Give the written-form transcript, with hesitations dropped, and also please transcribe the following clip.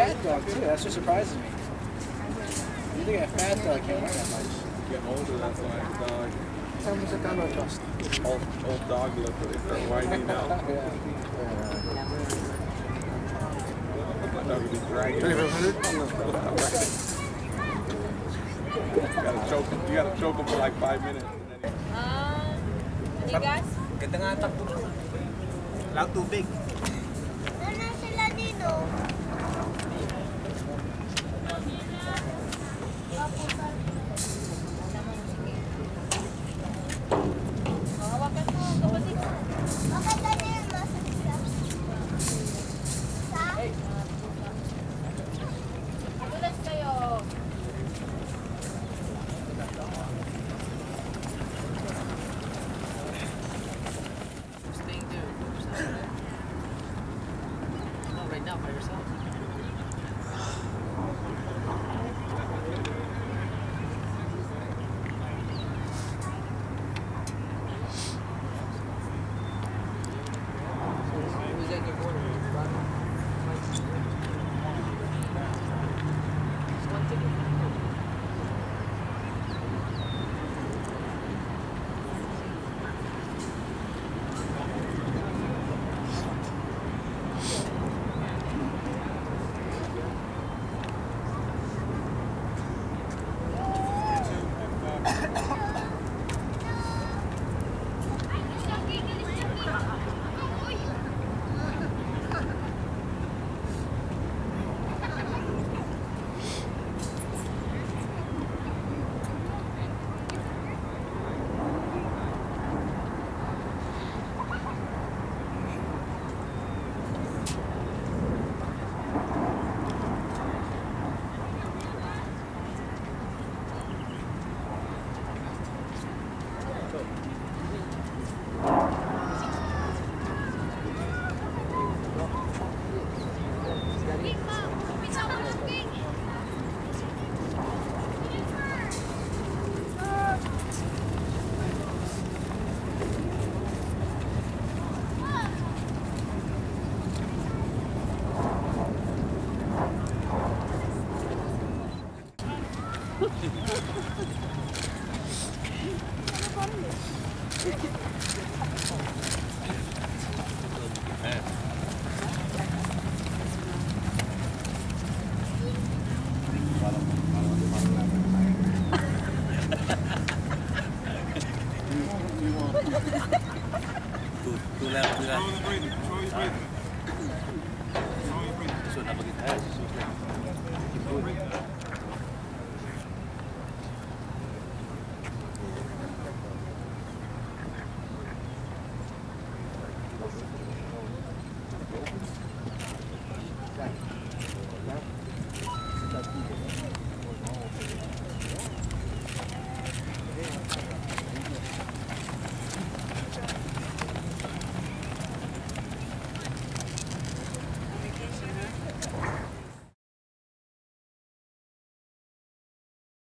fat dog too. That's what surprises me. You think a fat dog can't wear that much? Get older, that's why a dog. How much a dog I trust? Old dog look, but it's not whiny now. That would be great. 300. You gotta choke them for like 5 minutes. You guys? Kita nga takbo. Lang tubig. Ano sila dito?